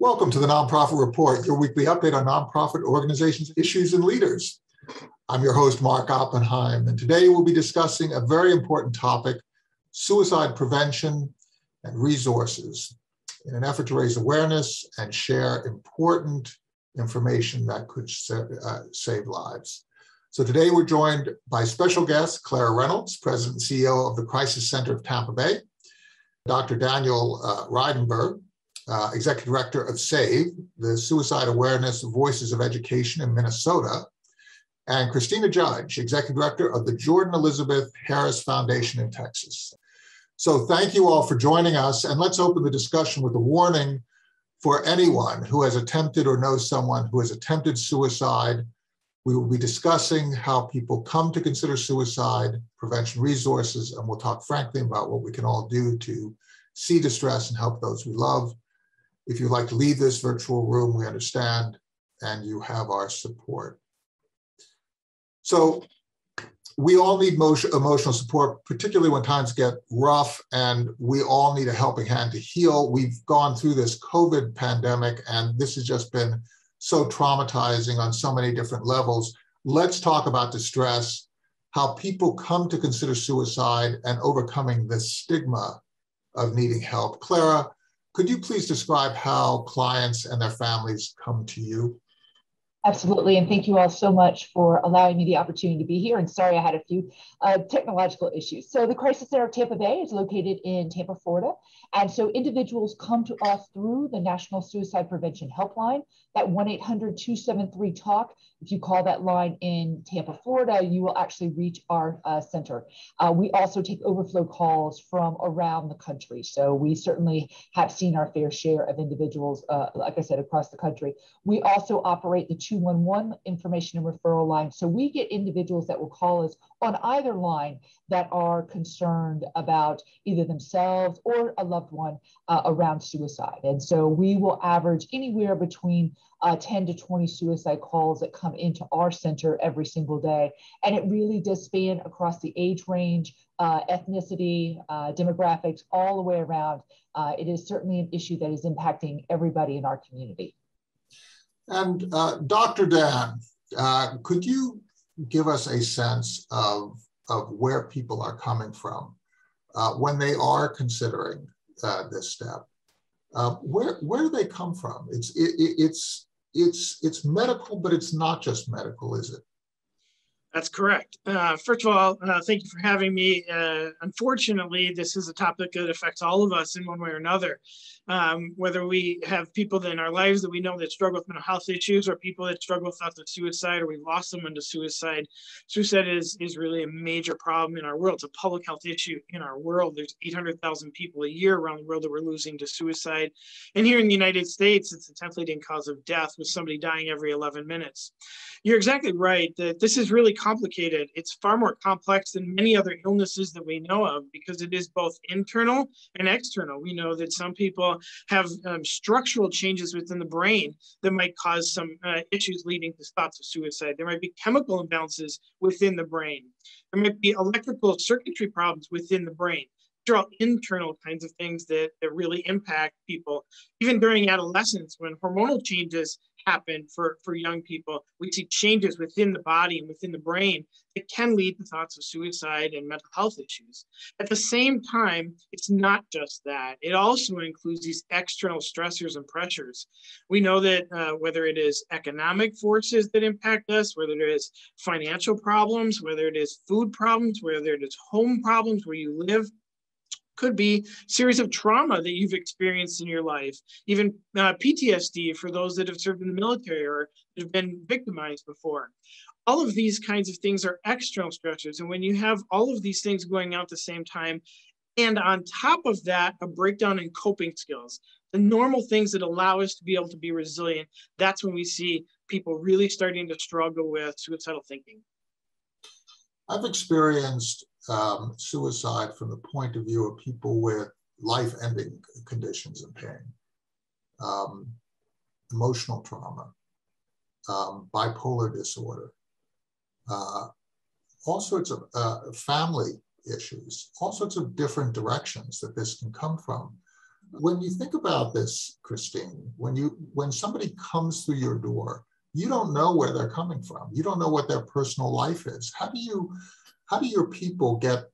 Welcome to the Nonprofit Report, your weekly update on nonprofit organizations, issues, and leaders. I'm your host, Mark Oppenheim, and today we'll be discussing a very important topic, suicide prevention and resources, in an effort to raise awareness and share important information that could save lives. So today we're joined by special guest, Clara Reynolds, President and CEO of the Crisis Center of Tampa Bay, Dr. Daniel Reidenberg, Executive Director of SAVE, the Suicide Awareness Voices of Education in Minnesota, and Christina Judge, Executive Director of the Jordan Elizabeth Harris Foundation in Texas. So thank you all for joining us, and let's open the discussion with a warning for anyone who has attempted or knows someone who has attempted suicide. We will be discussing how people come to consider suicide prevention resources, and we'll talk frankly about what we can all do to see distress and help those we love. If you'd like to leave this virtual room, we understand, and you have our support. So we all need emotional support, particularly when times get rough, and we all need a helping hand to heal. We've gone through this COVID pandemic, and this has just been so traumatizing on so many different levels. Let's talk about distress, how people come to consider suicide, and overcoming the stigma of needing help. Clara, could you please describe how clients and their families come to you? Absolutely, and thank you all so much for allowing me the opportunity to be here, and sorry I had a few technological issues. So the Crisis Center of Tampa Bay is located in Tampa, Florida, and so individuals come to us through the National Suicide Prevention Helpline, that 1-800-273-TALK. If you call that line in Tampa, Florida, you will actually reach our center. We also take overflow calls from around the country, so we certainly have seen our fair share of individuals, like I said, across the country. We also operate the 211 information and referral line. So we get individuals that will call us on either line that are concerned about either themselves or a loved one around suicide. And so we will average anywhere between 10 to 20 suicide calls that come into our center every single day. And it really does span across the age range, ethnicity, demographics, all the way around. It is certainly an issue that is impacting everybody in our community. And Dr. Dan, could you give us a sense of where people are coming from when they are considering this step? Where do they come from? It's medical, but it's not just medical, is it? That's correct. First of all, thank you for having me. Unfortunately, this is a topic that affects all of us in one way or another. Whether we have people in our lives that we know that struggle with mental health issues, or people that struggle with thoughts of suicide, or we've lost someone to suicide. Suicide is really a major problem in our world. It's a public health issue in our world. There's 800,000 people a year around the world that we're losing to suicide. And here in the United States, it's the 10th leading cause of death, with somebody dying every 11 minutes. You're exactly right that this is really complicated. It's far more complex than many other illnesses that we know of, because it is both internal and external. We know that some people have structural changes within the brain that might cause some issues leading to thoughts of suicide. There might be chemical imbalances within the brain. There might be electrical circuitry problems within the brain. These are all internal kinds of things that really impact people. Even during adolescence, when hormonal changes happen for young people, we see changes within the body and within the brain that can lead to thoughts of suicide and mental health issues. At the same time, it's not just that. It also includes these external stressors and pressures. We know that whether it is economic forces that impact us, whether it is financial problems, whether it is food problems, whether it is home problems where you live, could be a series of trauma that you've experienced in your life, even PTSD for those that have served in the military or have been victimized before. All of these kinds of things are external stressors. And when you have all of these things going out at the same time, and on top of that, a breakdown in coping skills, the normal things that allow us to be able to be resilient, that's when we see people really starting to struggle with suicidal thinking. I've experienced suicide from the point of view of people with life-ending conditions and pain, emotional trauma, bipolar disorder, all sorts of family issues, all sorts of different directions that this can come from. When you think about this, Christine, when somebody comes through your door, you don't know where they're coming from. You don't know what their personal life is. How do your people get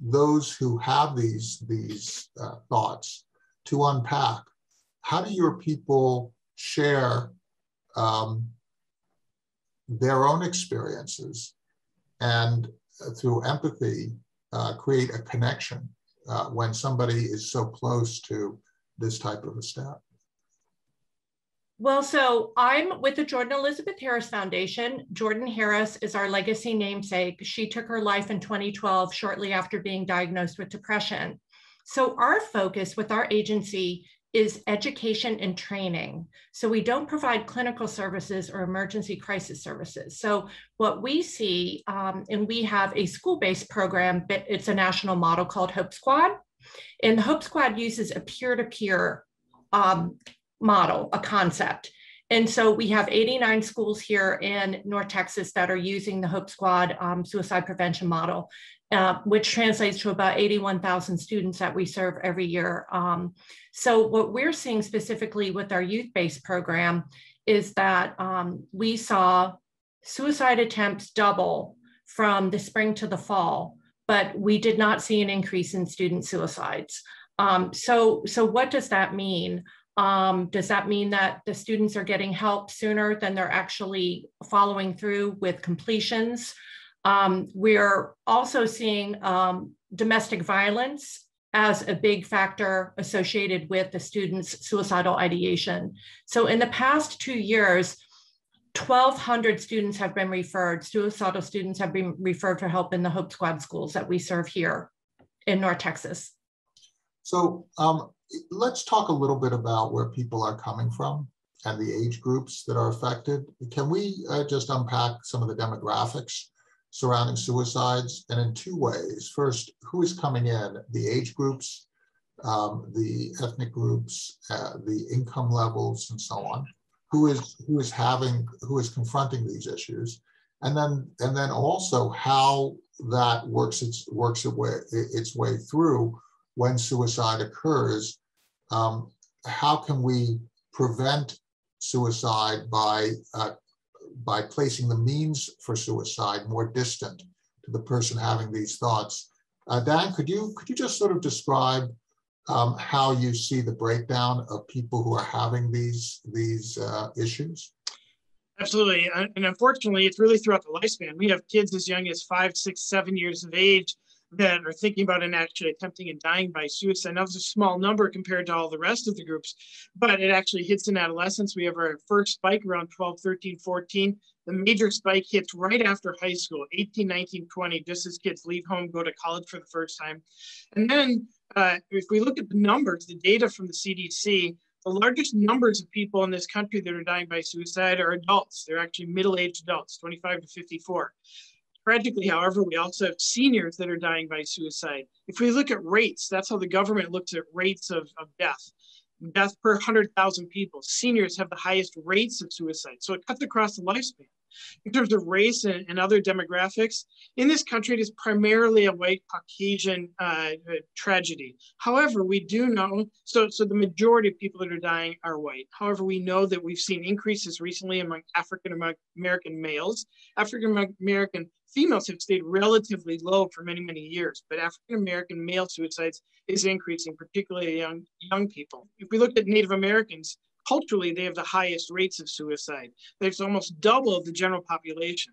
those who have these thoughts to unpack? How do your people share their own experiences and through empathy create a connection when somebody is so close to this type of a step? Well, so I'm with the Jordan Elizabeth Harris Foundation. Jordan Harris is our legacy namesake. She took her life in 2012, shortly after being diagnosed with depression. So our focus with our agency is education and training. So we don't provide clinical services or emergency crisis services. So what we see, and we have a school-based program, but it's a national model called Hope Squad. And Hope Squad uses a peer-to-peer model, a concept. And so we have 89 schools here in North Texas that are using the Hope Squad suicide prevention model, which translates to about 81,000 students that we serve every year. So what we're seeing specifically with our youth-based program is that we saw suicide attempts double from the spring to the fall, but we did not see an increase in student suicides. So what does that mean? Does that mean that the students are getting help sooner than they're actually following through with completions? We're also seeing domestic violence as a big factor associated with the students' suicidal ideation. So in the past 2 years, 1,200 students have been referred, suicidal students have been referred for help in the Hope Squad schools that we serve here in North Texas. So let's talk a little bit about where people are coming from and the age groups that are affected. Can we just unpack some of the demographics surrounding suicides, and in two ways? First, who is coming in? The age groups, the ethnic groups, the income levels, and so on. Who is confronting these issues? And then also how that works its way through. When suicide occurs, how can we prevent suicide by placing the means for suicide more distant to the person having these thoughts? Dan, could you just sort of describe how you see the breakdown of people who are having these issues? Absolutely, and unfortunately, it's really throughout the lifespan. We have kids as young as 5, 6, 7 years of age that are thinking about and actually attempting and dying by suicide. Now, it's a small number compared to all the rest of the groups, but it actually hits in adolescence. We have our first spike around 12, 13, 14. The major spike hits right after high school, 18, 19, 20, just as kids leave home, go to college for the first time. And then if we look at the numbers, the data from the CDC, the largest numbers of people in this country that are dying by suicide are adults. They're actually middle-aged adults, 25 to 54. Tragically, however, we also have seniors that are dying by suicide. If we look at rates, that's how the government looks at rates of death. Death per 100,000 people. Seniors have the highest rates of suicide. So it cuts across the lifespan. In terms of race and other demographics, in this country, it is primarily a white Caucasian tragedy. However, we do know, so the majority of people that are dying are white. However, we know that we've seen increases recently among African American males. African American females have stayed relatively low for many, many years, but African American male suicides is increasing, particularly young people. If we looked at Native Americans, culturally, they have the highest rates of suicide. There's almost double the general population.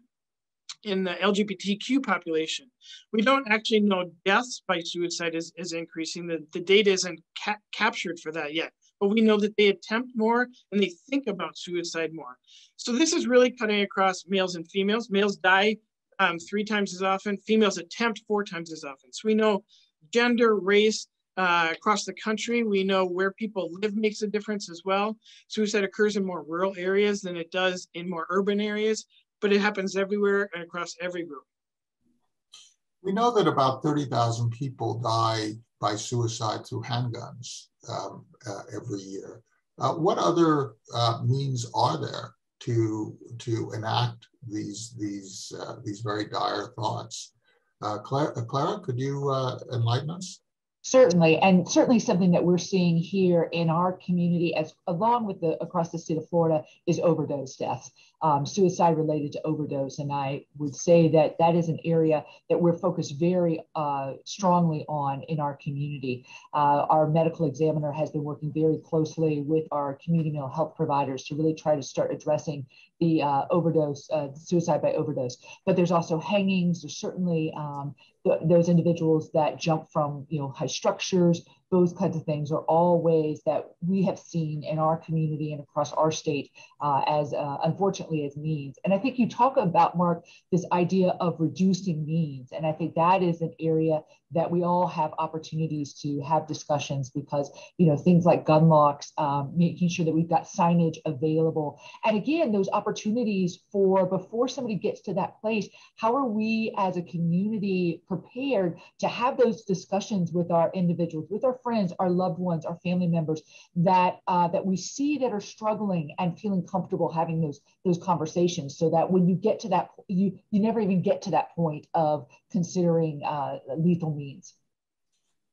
In the LGBTQ population, we don't actually know deaths by suicide is increasing. The data isn't captured for that yet, but we know that they attempt more and they think about suicide more. So this is really cutting across males and females. Males die 3 times as often. Females attempt 4 times as often. So we know gender, race, across the country. We know where people live makes a difference as well. Suicide occurs in more rural areas than it does in more urban areas, but it happens everywhere and across every group. We know that about 30,000 people die by suicide through handguns every year. What other means are there to enact these very dire thoughts? Clara, could you enlighten us? Certainly, and certainly something that we're seeing here in our community, as along with across the state of Florida, is overdose deaths, suicide related to overdose. And I would say that that is an area that we're focused very strongly on in our community. Our medical examiner has been working very closely with our community mental health providers to really try to start addressing the overdose, suicide by overdose. But there's also hangings. There's certainly those individuals that jump from, you know, high structures. Those kinds of things are all ways that we have seen in our community and across our state as unfortunately as means. And I think you talk about, Mark, this idea of reducing means. And I think that is an area that we all have opportunities to have discussions, because, you know, things like gun locks, making sure that we've got signage available. And again, those opportunities for before somebody gets to that place, how are we as a community prepared to have those discussions with our individuals, with our friends, our loved ones, our family members that that we see that are struggling, and feeling comfortable having those conversations, so that when you get to that, you never even get to that point of considering lethal means.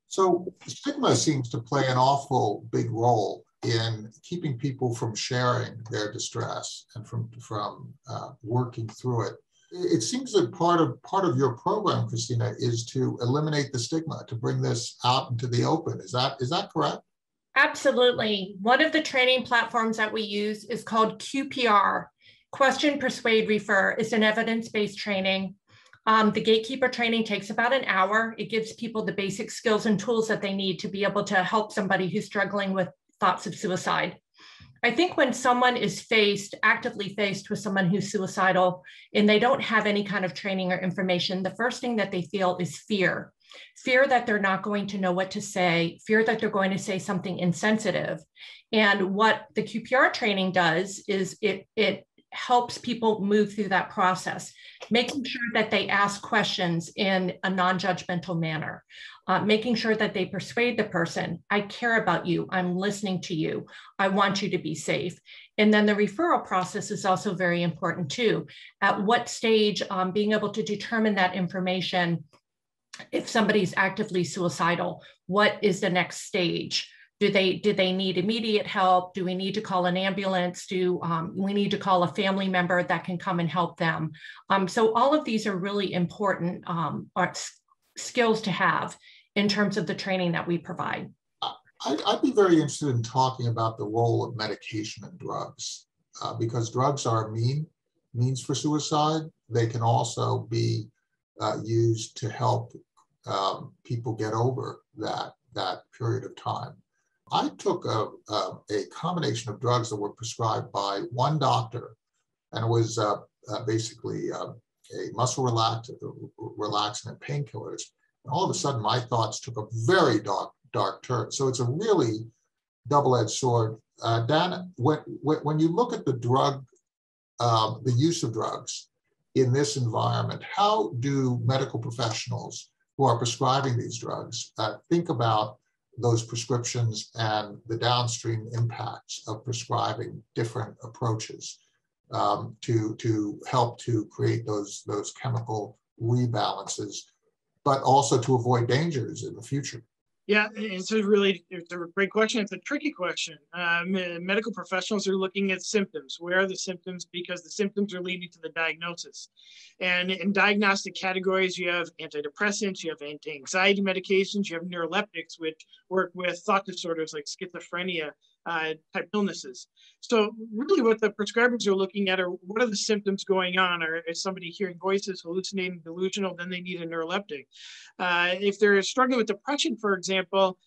So stigma seems to play an awful big role in keeping people from sharing their distress and from working through it. It seems that part of your program, Christina, is to eliminate the stigma, to bring this out into the open. Is that correct? Absolutely. One of the training platforms that we use is called QPR, Question, Persuade, Refer. It's an evidence-based training. The gatekeeper training takes about an hour. It gives people the basic skills and tools that they need to be able to help somebody who's struggling with thoughts of suicide. I think when someone is actively faced with someone who's suicidal and they don't have any kind of training or information, the first thing that they feel is fear. Fear that they're not going to know what to say, fear that they're going to say something insensitive. And what the QPR training does is it helps people move through that process, making sure that they ask questions in a non-judgmental manner, making sure that they persuade the person, I care about you, I'm listening to you, I want you to be safe. And then the referral process is also very important too. At what stage, being able to determine that information, if somebody's actively suicidal, what is the next stage? Do they need immediate help? Do we need to call an ambulance? Do we need to call a family member that can come and help them? So all of these are really important skills to have in terms of the training that we provide. I'd be very interested in talking about the role of medication and drugs, because drugs are means for suicide. They can also be used to help people get over that period of time. I took a combination of drugs that were prescribed by one doctor, and it was basically a muscle relaxant and painkillers. And all of a sudden, my thoughts took a very dark turn. So it's a really double-edged sword. Dan, when you look at the use of drugs in this environment, how do medical professionals who are prescribing these drugs think about those prescriptions and the downstream impacts of prescribing different approaches to help to create those chemical rebalances, but also to avoid dangers in the future? Yeah, it's a great question. It's a tricky question. Medical professionals are looking at symptoms. Where are the symptoms? Because the symptoms are leading to the diagnosis. And in diagnostic categories, you have antidepressants, you have anti-anxiety medications, you have neuroleptics, which work with thought disorders like schizophrenia type illnesses. So really what the prescribers are looking at are what are the symptoms going on? Or is somebody hearing voices, hallucinating, delusional, then they need a neuroleptic. If they're struggling with depression, for example,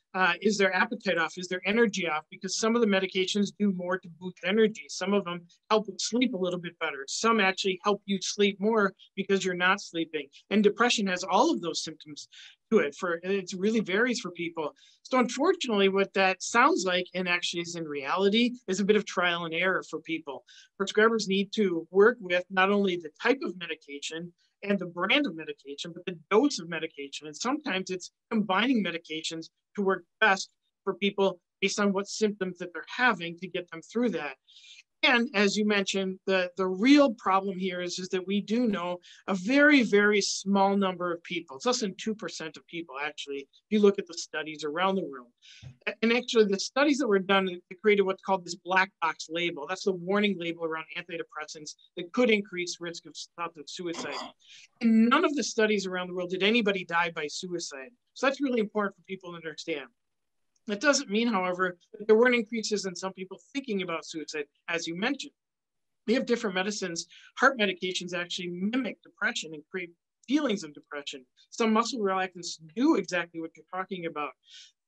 is their appetite off? Is their energy off? Because some of the medications do more to boost energy. Some of them help with sleep a little bit better. Some actually help you sleep more because you're not sleeping. And depression has all of those symptoms to it. It really varies for people. So unfortunately, what that sounds like, and actually is in reality, is a bit of trial and error for people. Prescribers need to work with not only the type of medication and the brand of medication, but the dose of medication. And sometimes it's combining medications to work best for people based on what symptoms that they're having to get them through that. And as you mentioned, the real problem here is that we do know a very, very small number of people. It's less than 2% of people, actually, if you look at the studies around the world. And actually, the studies that were done created what's called this black box label. That's the warning label around antidepressants that could increase risk of suicide. And none of the studies around the world did anybody die by suicide. So that's really important for people to understand. That doesn't mean, however, that there weren't increases in some people thinking about suicide, as you mentioned. We have different medicines. Heart medications actually mimic depression and create feelings of depression. Some muscle relaxants do exactly what you're talking about.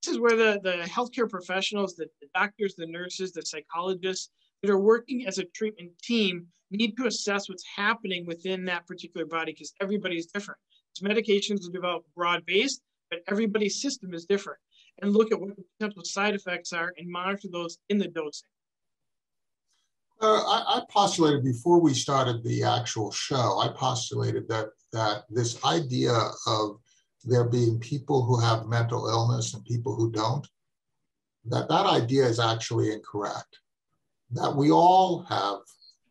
This is where the healthcare professionals, the doctors, the nurses, the psychologists that are working as a treatment team need to assess what's happening within that particular body, because everybody's different. These medications are developed broad-based, but everybody's system is different, and look at what the potential side effects are and monitor those in the dosing. I postulated before we started the actual show, I postulated that this idea of there being people who have mental illness and people who don't, that idea is actually incorrect. That we all have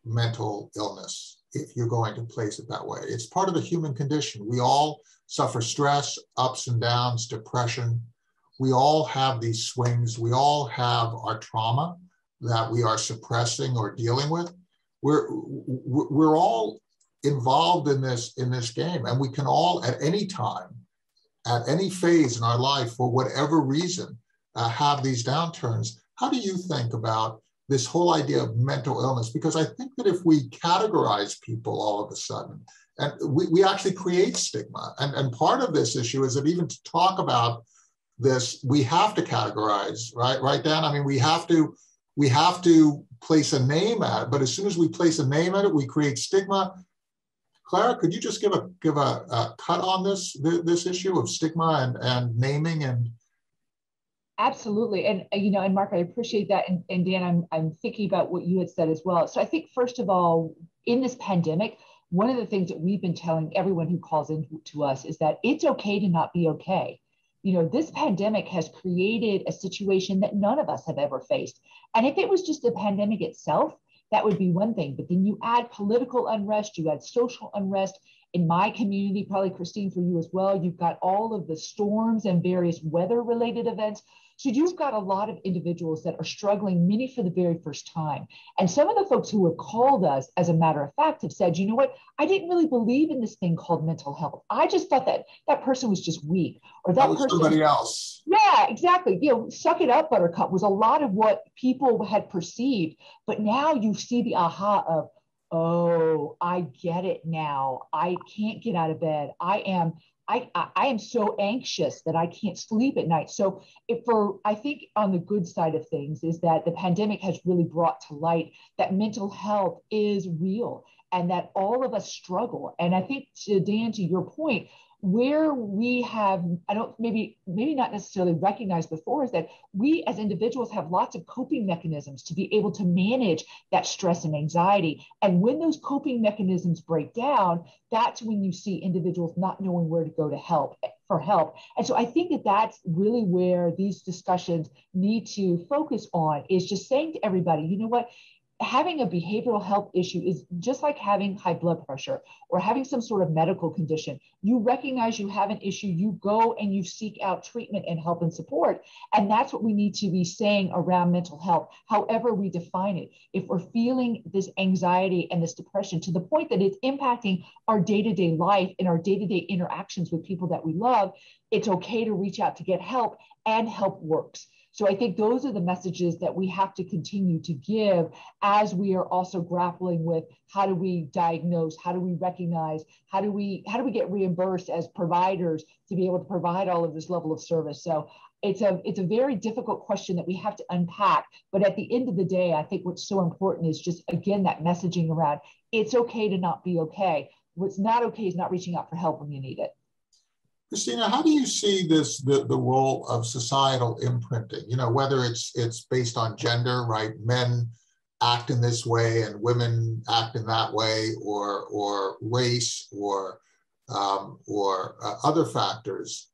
mental illness, if you're going to place it that way. It's part of the human condition. We all suffer stress, ups and downs, depression. We all have these swings. We all have our trauma that we are suppressing or dealing with. We're all involved in this game, and we can all at any time, at any phase in our life, for whatever reason, have these downturns. How do you think about this whole idea of mental illness? Because I think that if we categorize people all of a sudden, and we actually create stigma. And part of this issue is that even to talk about this, we have to categorize, right, Dan? I mean, we have to place a name at it, but as soon as we place a name at it, we create stigma. Clara, could you just give a cut on this issue of stigma and naming? And absolutely, and you know, and Mark, I appreciate that, and Dan, I'm thinking about what you had said as well. So I think first of all, in this pandemic, one of the things that we've been telling everyone who calls in to us is that it's okay to not be okay. You know, this pandemic has created a situation that none of us have ever faced. And if it was just the pandemic itself, that would be one thing. But then you add political unrest, you add social unrest. In my community, probably Christine, for you as well, you've got all of the storms and various weather-related events. So you've got a lot of individuals that are struggling, many for the very first time. And some of the folks who have called us, as a matter of fact, have said, you know what, I didn't really believe in this thing called mental health. I just thought that person was just weak, or that person was somebody else. Yeah, exactly. You know, suck it up, buttercup, was a lot of what people had perceived. But now you see the aha of, oh, I get it now. I can't get out of bed. I am so anxious that I can't sleep at night. So I think on the good side of things is that the pandemic has really brought to light that mental health is real and that all of us struggle. And I think, Dan, to your point, where we have, I don't, maybe not necessarily recognized before, is that we as individuals have lots of coping mechanisms to be able to manage that stress and anxiety. And when those coping mechanisms break down, that's when you see individuals not knowing where to go for help. And so I think that's really where these discussions need to focus on, is just saying to everybody, you know what, having a behavioral health issue is just like having high blood pressure or having some sort of medical condition. You recognize you have an issue, you go and you seek out treatment and help and support. And that's what we need to be saying around mental health, however we define it. If we're feeling this anxiety and this depression to the point that it's impacting our day-to-day life and our day-to-day interactions with people that we love, it's okay to reach out to get help, and help works. So I think those are the messages that we have to continue to give as we are also grappling with how do we diagnose, how do we recognize, how do we get reimbursed as providers to be able to provide all of this level of service. So it's a very difficult question that we have to unpack. But at the end of the day, I think what's so important is just, again, that messaging around it's okay to not be okay. What's not okay is not reaching out for help when you need it. Christina, how do you see this, the role of societal imprinting? You know, whether it's based on gender, right? Men act in this way and women act in that way, or race, or other factors.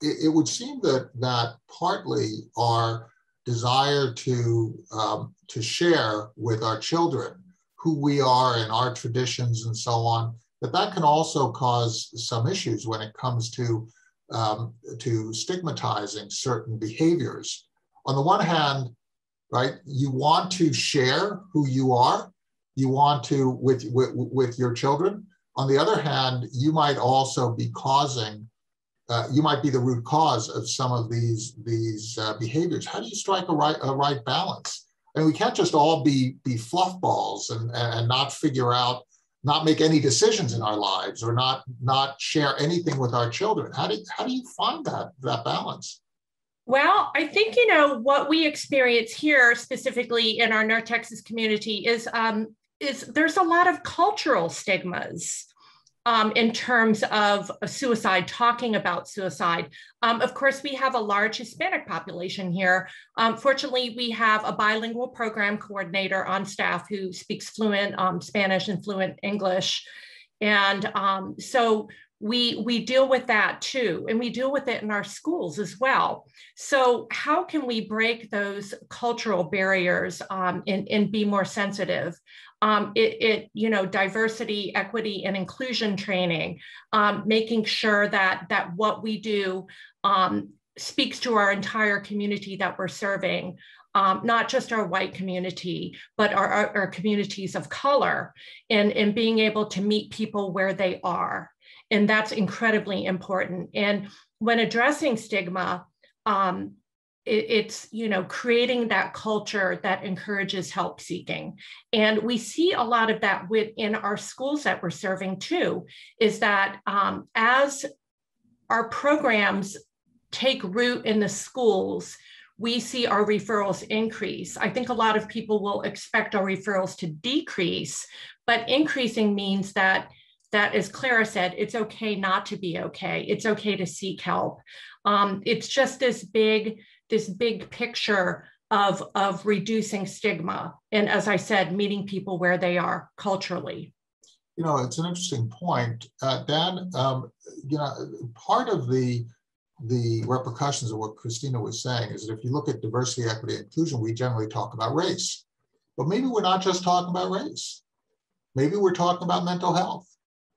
It would seem that partly our desire to share with our children who we are and our traditions and so on, but that can also cause some issues when it comes to stigmatizing certain behaviors. On the one hand, right, you want to share who you are, you want to with your children. On the other hand, you might also be causing, you might be the root cause of some of these behaviors. How do you strike a right balance? And we can't just all be fluff balls and not figure out, not make any decisions in our lives, or not share anything with our children. How do you find that balance? Well, I think, you know, what we experience here specifically in our North Texas community is there's a lot of cultural stigmas in terms of suicide, talking about suicide. Of course, we have a large Hispanic population here. Fortunately, we have a bilingual program coordinator on staff who speaks fluent Spanish and fluent English. And so we deal with that too, and we deal with it in our schools as well. So how can we break those cultural barriers and be more sensitive? You know, diversity, equity, and inclusion training, making sure that what we do speaks to our entire community that we're serving, not just our white community, but our communities of color, and being able to meet people where they are. And that's incredibly important. And when addressing stigma, it's, you know, creating that culture that encourages help seeking. And we see a lot of that within our schools that we're serving too, is that as our programs take root in the schools, we see our referrals increase. I think a lot of people will expect our referrals to decrease, but increasing means that, as Clara said, it's okay not to be okay. It's okay to seek help. It's just this big picture of reducing stigma. And as I said, meeting people where they are culturally. You know, it's an interesting point. Dan, you know, part of the repercussions of what Christina was saying is that if you look at diversity, equity, and inclusion, we generally talk about race. But maybe we're not just talking about race. Maybe we're talking about mental health.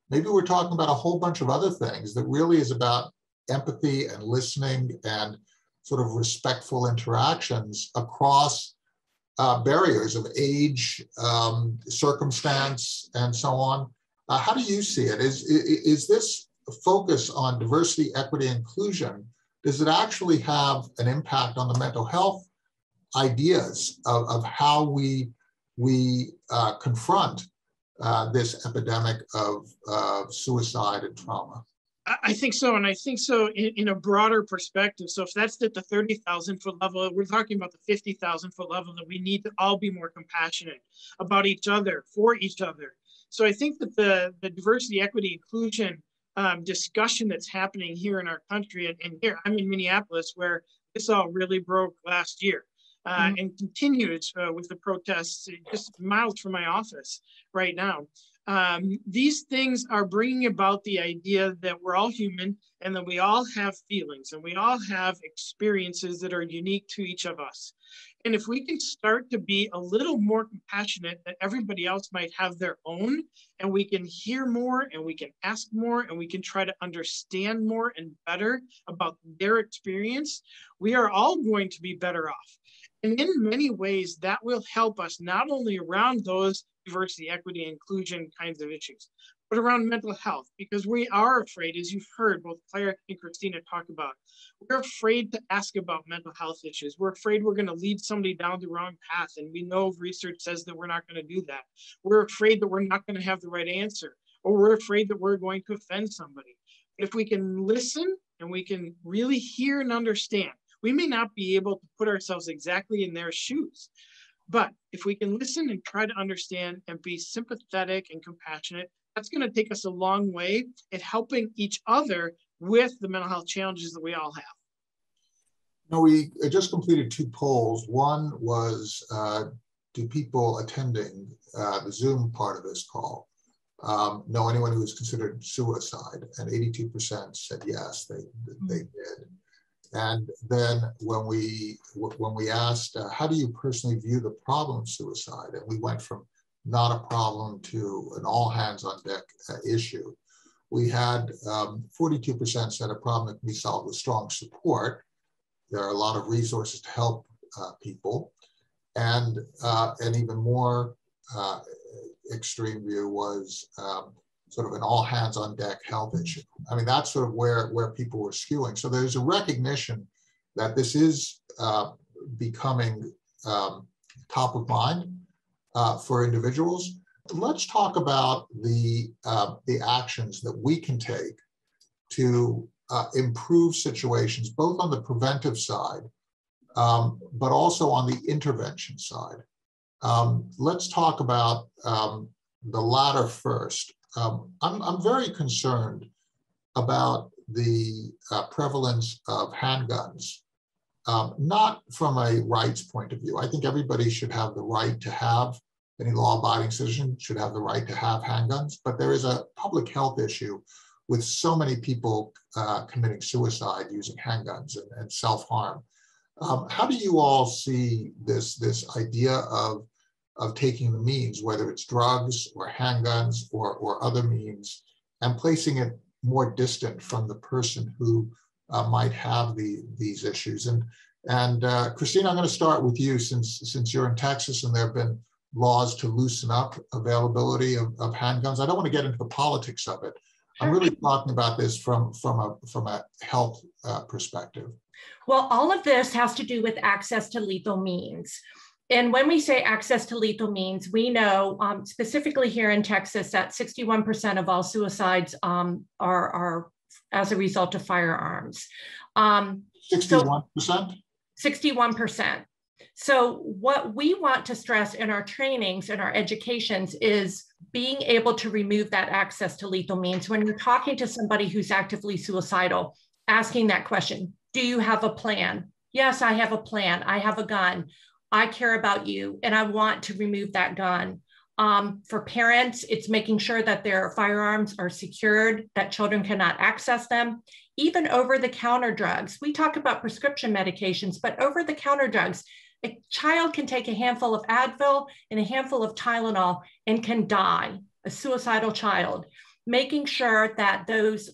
Maybe we're talking about a whole bunch of other things that really is about empathy and listening and sort of respectful interactions across barriers of age, circumstance, and so on. How do you see it? Is this focus on diversity, equity, inclusion, does it actually have an impact on the mental health ideas of how we confront this epidemic of suicide and trauma? I think so, and I think so in a broader perspective. So if that's at the 30,000 foot level, we're talking about the 50,000 foot level, that we need to all be more compassionate about each other, for each other. So I think that the diversity, equity, inclusion discussion that's happening here in our country, and here, I'm in Minneapolis, where this all really broke last year. And continues with the protests just miles from my office right now. These things are bringing about the idea that we're all human and that we all have feelings and we all have experiences that are unique to each of us. And if we can start to be a little more compassionate, that everybody else might have their own, and we can hear more and we can ask more and we can try to understand more and better about their experience, we are all going to be better off. And in many ways, that will help us not only around those diversity, equity, inclusion kinds of issues, but around mental health, because we are afraid, as you've heard both Clara and Christina talk about, we're afraid to ask about mental health issues. We're afraid we're going to lead somebody down the wrong path, and we know research says that we're not going to do that. We're afraid that we're not going to have the right answer, or we're afraid that we're going to offend somebody. If we can listen and we can really hear and understand, we may not be able to put ourselves exactly in their shoes, but if we can listen and try to understand and be sympathetic and compassionate, that's going to take us a long way in helping each other with the mental health challenges that we all have. You know, we just completed two polls. One was, do people attending the Zoom part of this call know anyone who is considered suicide? And 82% said yes, they did. And then when we asked, how do you personally view the problem of suicide? And we went from not a problem to an all hands on deck issue. We had 42% said a problem that can be solved with strong support. There are a lot of resources to help people. And an even more extreme view was sort of an all hands on deck health issue. I mean, that's sort of where people were skewing. So there's a recognition that this is becoming top of mind for individuals. Let's talk about the actions that we can take to improve situations, both on the preventive side, but also on the intervention side. Let's talk about the latter first. I'm very concerned about the prevalence of handguns, not from a rights point of view. I think everybody should have the right to have, any law-abiding citizen should have the right to have handguns, but there is a public health issue with so many people committing suicide using handguns and self-harm. How do you all see this idea of taking the means, whether it's drugs or handguns or other means, and placing it more distant from the person who might have these issues? And Christina, I'm going to start with you since you're in Texas and there have been laws to loosen up availability of handguns. I don't want to get into the politics of it. I'm really talking about this from a health perspective. Well, all of this has to do with access to lethal means. And when we say access to lethal means, we know specifically here in Texas that 61% of all suicides are as a result of firearms. 61%? 61%. So what we want to stress in our trainings and our educations is being able to remove that access to lethal means. When you're talking to somebody who's actively suicidal, asking that question, do you have a plan? Yes, I have a plan. I have a gun. I care about you, and I want to remove that gun. For parents, it's making sure that their firearms are secured, that children cannot access them. Even over-the-counter drugs. We talk about prescription medications, but over-the-counter drugs, a child can take a handful of Advil and a handful of Tylenol and can die, a suicidal child. Making sure that those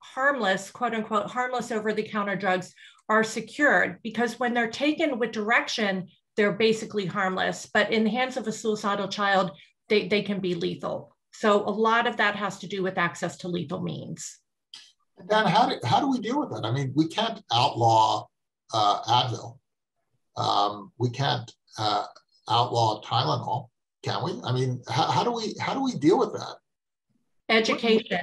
harmless, quote unquote, harmless over-the-counter drugs are secured, because when they're taken with direction, they're basically harmless, but in the hands of a suicidal child, they can be lethal. So a lot of that has to do with access to lethal means. Dan, how do we deal with that? I mean, we can't outlaw Advil. We can't outlaw Tylenol, can we? I mean, how do we deal with that? Education.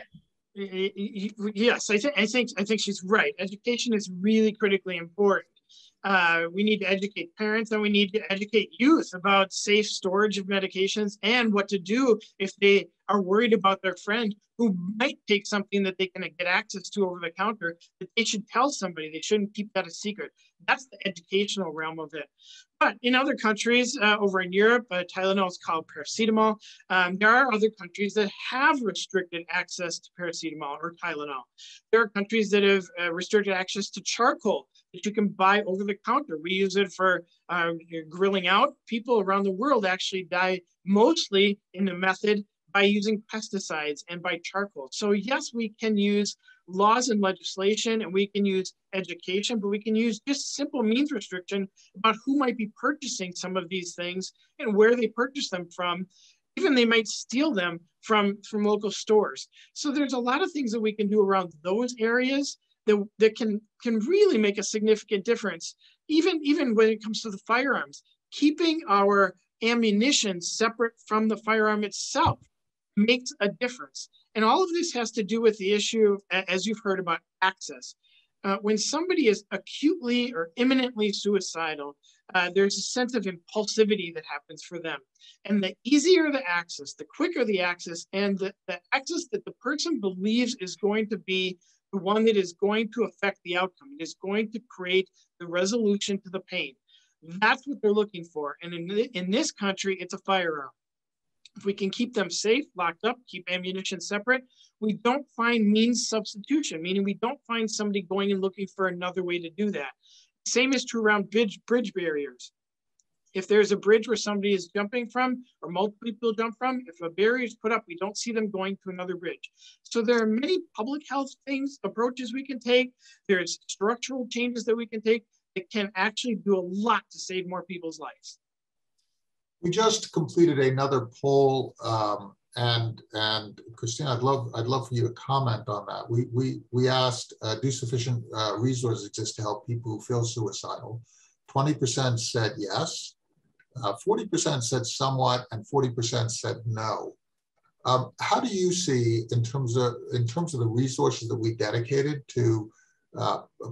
Yes, I think she's right. Education is really critically important. We need to educate parents, and we need to educate youth about safe storage of medications and what to do if they are worried about their friend who might take something that they can get access to over the counter, that they should tell somebody. They shouldn't keep that a secret. That's the educational realm of it. But in other countries, over in Europe, Tylenol is called paracetamol. There are other countries that have restricted access to paracetamol or Tylenol. There are countries that have restricted access to charcoal that you can buy over the counter. We use it for grilling out. People around the world actually die mostly in the method by using pesticides and by charcoal. So yes, we can use laws and legislation, and we can use education, but we can use just simple means restriction about who might be purchasing some of these things and where they purchase them from. Even they might steal them from local stores. So there's a lot of things that we can do around those areas that can really make a significant difference. Even when it comes to the firearms, keeping our ammunition separate from the firearm itself makes a difference. And all of this has to do with the issue, as you've heard, about access. When somebody is acutely or imminently suicidal, there's a sense of impulsivity that happens for them. And the easier the access, the quicker the access, and the access that the person believes is going to be the one that is going to affect the outcome, it is going to create the resolution to the pain. That's what they're looking for. And in this country, it's a firearm. If we can keep them safe, locked up, keep ammunition separate, we don't find means substitution, meaning we don't find somebody going and looking for another way to do that. Same is true around bridge barriers. If there's a bridge where somebody is jumping from or multiple people jump from, if a barrier is put up, we don't see them going to another bridge. So there are many public health things, approaches we can take. There's structural changes that we can take that can actually do a lot to save more people's lives. We just completed another poll, and Christina, I'd love for you to comment on that. We asked, do sufficient resources exist to help people who feel suicidal? 20% said yes, 40% said somewhat, and 40% said no. How do you see, in terms of the resources that we dedicated to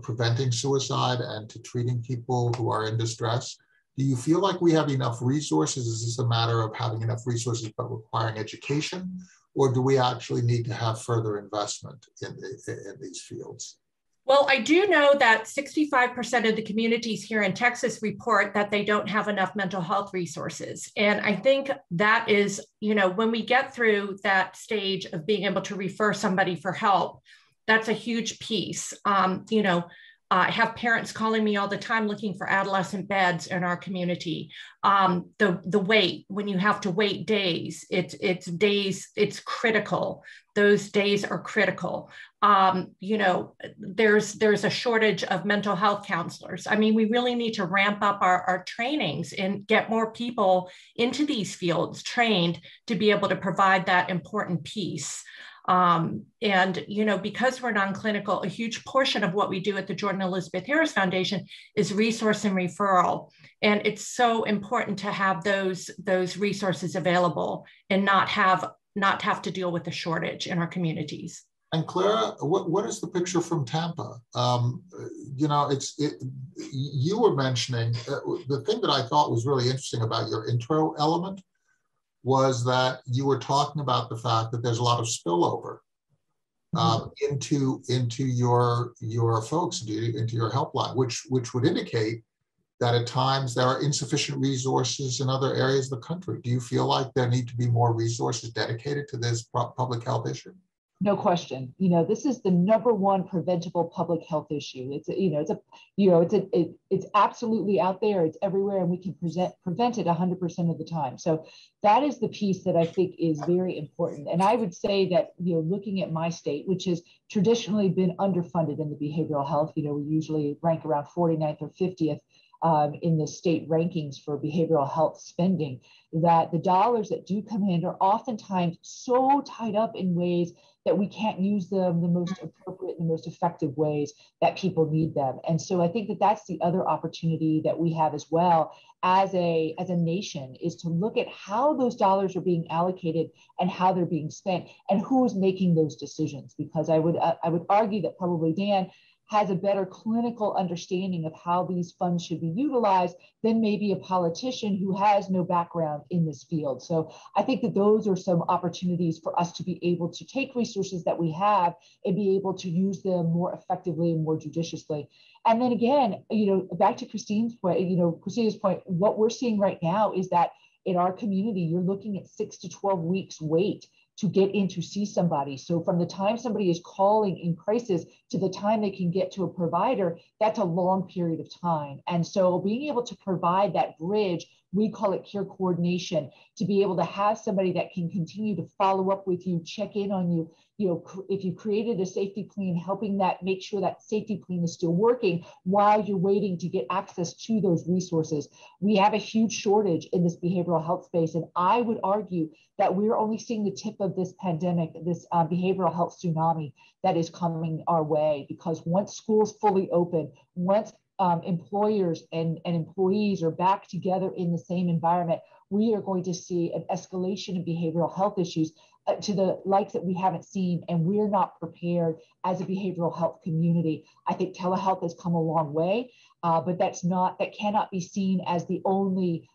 preventing suicide and to treating people who are in distress? Do you feel like we have enough resources? Is this a matter of having enough resources but requiring education? Or do we actually need to have further investment in these fields? Well, I do know that 65% of the communities here in Texas report that they don't have enough mental health resources. And I think that is, you know, when we get through that stage of being able to refer somebody for help, that's a huge piece. You know, I have parents calling me all the time looking for adolescent beds in our community. The wait, when you have to wait days, it's critical. Those days are critical. You know, there's a shortage of mental health counselors. I mean, we really need to ramp up our trainings and get more people into these fields trained to be able to provide that important piece. And, you know, because we're non-clinical, a huge portion of what we do at the Jordan Elizabeth Harris Foundation is resource and referral. And it's so important to have those resources available and not have to deal with the shortage in our communities. And Clara, what is the picture from Tampa? You know, you were mentioning, the thing that I thought was really interesting about your intro element was that you were talking about the fact that there's a lot of spillover into your folks, into your helpline, which would indicate that at times there are insufficient resources in other areas of the country. Do you feel like there need to be more resources dedicated to this public health issue? No question. You know, this is the #1 preventable public health issue. It's absolutely out there. It's everywhere, and we can prevent it 100% of the time. So that is the piece that I think is very important. And I would say that, you know, looking at my state, which has traditionally been underfunded in the behavioral health, you know, we usually rank around 49th or 50th in the state rankings for behavioral health spending, that the dollars that do come in are oftentimes so tied up in ways that we can't use them the most appropriate and the most effective ways that people need them. And so I think that that's the other opportunity that we have as well as a nation, is to look at how those dollars are being allocated and how they're being spent and who is making those decisions. Because I would argue that probably Dan has a better clinical understanding of how these funds should be utilized than maybe a politician who has no background in this field. So I think that those are some opportunities for us to be able to take resources that we have and be able to use them more effectively and more judiciously. And then again, you know, back to Christina's point, what we're seeing right now is that in our community, you're looking at 6 to 12 weeks wait to get in to see somebody. So from the time somebody is calling in crisis to the time they can get to a provider, that's a long period of time. And so being able to provide that bridge, we call it care coordination, to be able to have somebody that can continue to follow up with you, check in on you, you know, if you created a safety plan, helping that make sure that safety plan is still working while you're waiting to get access to those resources. We have a huge shortage in this behavioral health space. And I would argue that we're only seeing the tip of this pandemic, this behavioral health tsunami that is coming our way, because once schools fully open, once employers and employees are back together in the same environment, we are going to see an escalation of behavioral health issues to the likes that we haven't seen, and we're not prepared as a behavioral health community. I think telehealth has come a long way, but that cannot be seen as the only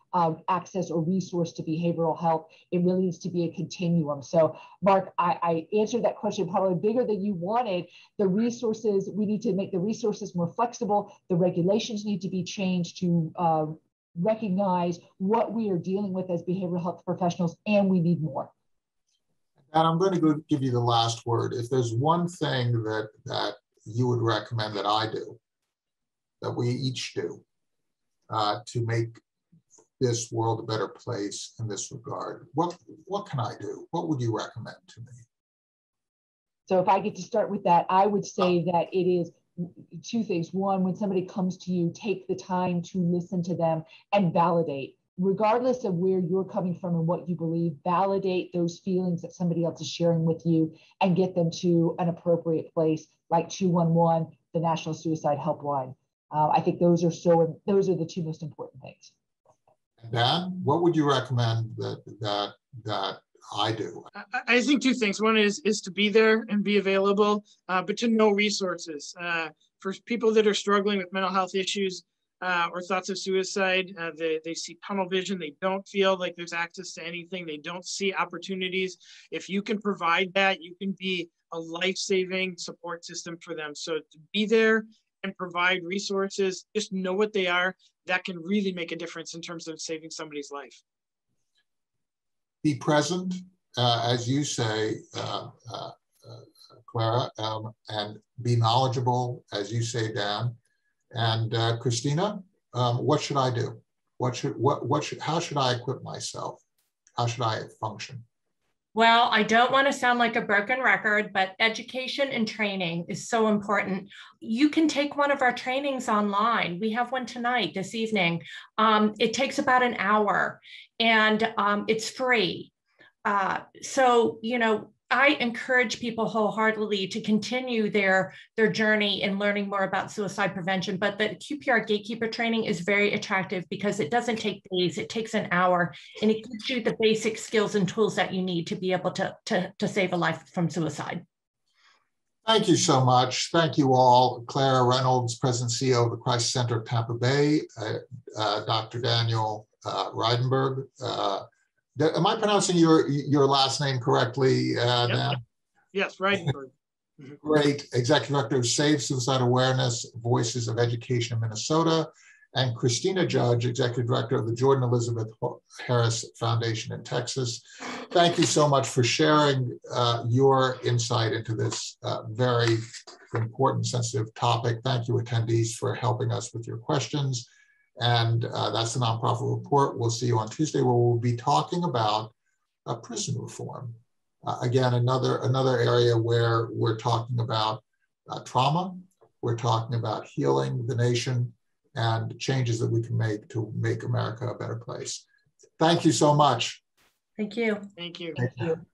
access or resource to behavioral health. It really needs to be a continuum. So Mark, I answered that question probably bigger than you wanted. The resources, we need to make the resources more flexible. The regulations need to be changed to recognize what we are dealing with as behavioral health professionals, and we need more. And I'm going to go give you the last word. If there's one thing that you would recommend that I do, that we each do, to make this world a better place in this regard, what can I do? What would you recommend to me? So if I get to start with that, I would say that it is two things. One, when somebody comes to you, take the time to listen to them and validate. Regardless of where you're coming from and what you believe, validate those feelings that somebody else is sharing with you and get them to an appropriate place like 211, the National Suicide Helpline. I think those are the two most important things. Dan, what would you recommend that I do? I think two things. One is to be there and be available, but to know resources. For people that are struggling with mental health issues, or thoughts of suicide, they see tunnel vision, they don't feel like there's access to anything, they don't see opportunities. If you can provide that, you can be a life-saving support system for them. So to be there and provide resources, just know what they are, that can really make a difference in terms of saving somebody's life. Be present, as you say, Clara, and be knowledgeable, as you say, Dan. And Christina, what should I do? How should I equip myself? How should I function? Well, I don't want to sound like a broken record, but education and training is so important. You can take one of our trainings online. We have one tonight, this evening. It takes about an hour and it's free. So, you know, I encourage people wholeheartedly to continue their journey in learning more about suicide prevention, but the QPR gatekeeper training is very attractive because it doesn't take days, it takes an hour, and it gives you the basic skills and tools that you need to be able to save a life from suicide. Thank you so much. Thank you all. Clara Reynolds, President and CEO of the Crisis Center of Tampa Bay, Dr. Daniel Reidenberg, am I pronouncing your last name correctly, Dan? Yes, right. Great. Executive Director of SAVE, Suicide Awareness Voices of Education in Minnesota, and Christina Judge, Executive Director of the Jordan Elizabeth Harris Foundation in Texas. Thank you so much for sharing your insight into this very important, sensitive topic. Thank you, attendees, for helping us with your questions. And that's the Nonprofit Report. We'll see you on Tuesday, where we'll be talking about prison reform. Again, another area where we're talking about trauma, we're talking about healing the nation and changes that we can make to make America a better place. Thank you so much. Thank you. Thank you. Thank you.